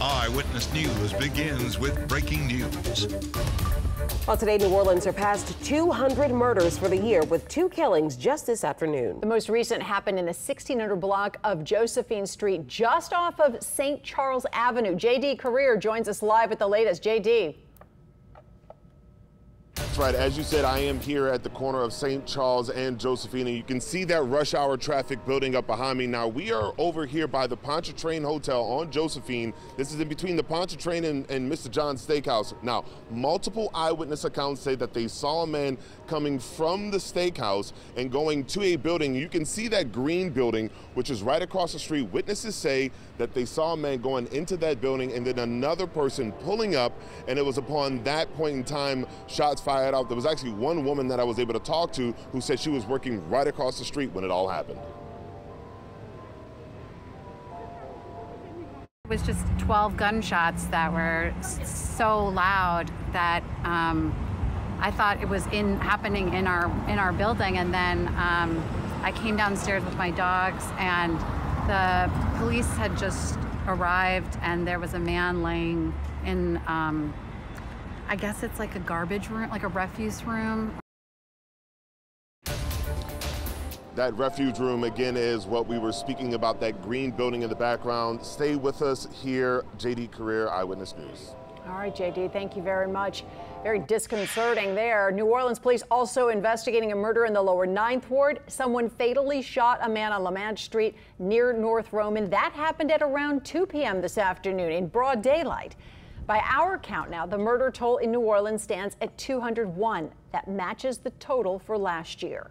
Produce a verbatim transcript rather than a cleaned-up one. Eyewitness News begins with breaking news. Well, today, New Orleans surpassed two hundred murders for the year, with two killings just this afternoon. The most recent happened in the sixteen hundred block of Josephine Street, just off of Saint Charles Avenue. J D Career joins us live with the latest. J D. That's right. As you said, I am here at the corner of Saint Charles and Josephine, and you can see that rush hour traffic building up behind me. Now, we are over here by the Pontchartrain Hotel on Josephine. This is in between the Pontchartrain and, and Mister John's Steakhouse. Now, multiple eyewitness accounts say that they saw a man coming from the steakhouse and going to a building. You can see that green building, which is right across the street. Witnesses say that they saw a man going into that building and then another person pulling up, and it was upon that point in time shots fired out. There was actually one woman that I was able to talk to who said she was working right across the street when it all happened. It was just twelve gunshots that were so loud that um, I thought it was in happening in our in our building, and then um, I came downstairs with my dogs, and the police had just arrived, and there was a man laying in. Um, I guess it's like a garbage room, like a refuse room. That refuge room, again, is what we were speaking about, that green building in the background. Stay with us here, J D Career, Eyewitness News. All right, J D, thank you very much. Very disconcerting there. New Orleans police also investigating a murder in the lower ninth Ward. Someone fatally shot a man on LaManche Street near North Roman. That happened at around two p m this afternoon in broad daylight. By our count now, the murder toll in New Orleans stands at two hundred one. That matches the total for last year.